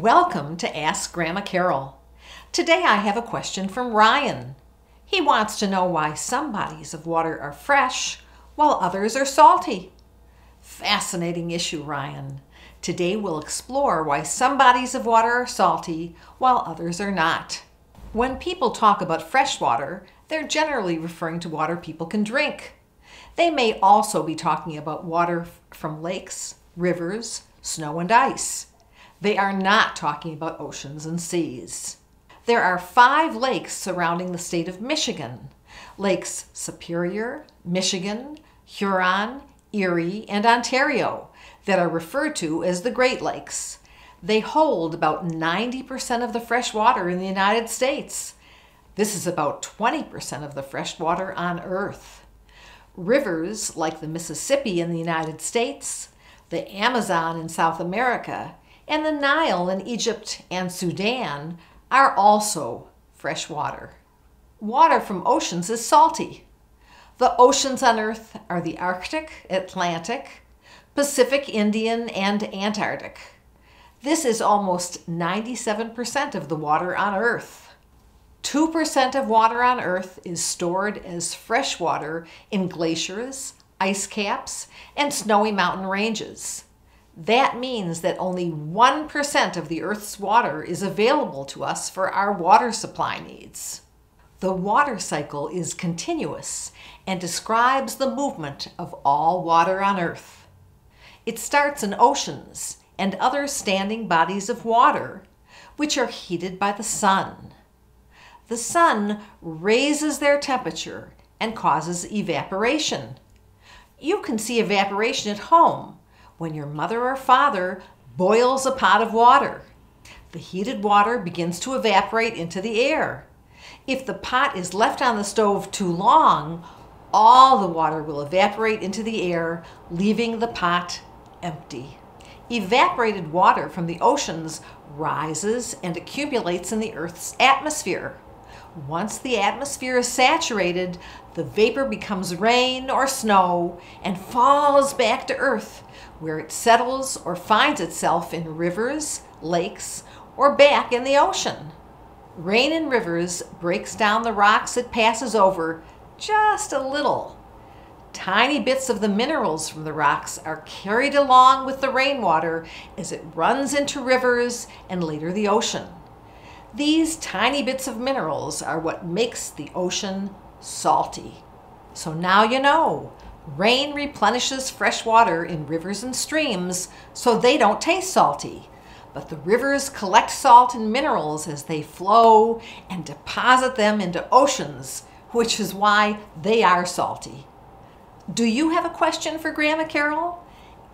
Welcome to Ask Grandma Carol. Today I have a question from Ryan. He wants to know why some bodies of water are fresh while others are salty. Fascinating issue, Ryan. Today we'll explore why some bodies of water are salty while others are not. When people talk about fresh water, they're generally referring to water people can drink. They may also be talking about water from lakes, rivers, snow and ice. They are not talking about oceans and seas. There are 5 lakes surrounding the state of Michigan. Lakes Superior, Michigan, Huron, Erie, and Ontario that are referred to as the Great Lakes. They hold about 90% of the fresh water in the United States. This is about 20% of the fresh water on Earth. Rivers like the Mississippi in the United States, the Amazon in South America, and the Nile in Egypt and Sudan are also fresh water. Water from oceans is salty. The oceans on Earth are the Arctic, Atlantic, Pacific, Indian, and Antarctic. This is almost 97% of the water on Earth. 2% of water on Earth is stored as fresh water in glaciers, ice caps, and snowy mountain ranges. That means that only 1% of the Earth's water is available to us for our water supply needs. The water cycle is continuous and describes the movement of all water on Earth. It starts in oceans and other standing bodies of water, which are heated by the sun. The sun raises their temperature and causes evaporation. You can see evaporation at home when your mother or father boils a pot of water. The heated water begins to evaporate into the air. If the pot is left on the stove too long, all the water will evaporate into the air, leaving the pot empty. Evaporated water from the oceans rises and accumulates in the Earth's atmosphere. Once the atmosphere is saturated, the vapor becomes rain or snow and falls back to Earth, where it settles or finds itself in rivers, lakes, or back in the ocean. Rain in rivers breaks down the rocks it passes over just a little. Tiny bits of the minerals from the rocks are carried along with the rainwater as it runs into rivers and later the ocean. These tiny bits of minerals are what makes the ocean salty. So now you know, rain replenishes fresh water in rivers and streams so they don't taste salty. But the rivers collect salt and minerals as they flow and deposit them into oceans, which is why they are salty. Do you have a question for Grandma Carol?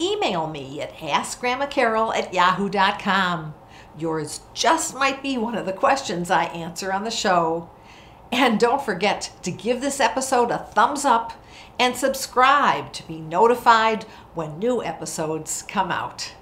Email me at askgrandmacarol@yahoo.com. Yours just might be one of the questions I answer on the show. And don't forget to give this episode a thumbs up and subscribe to be notified when new episodes come out.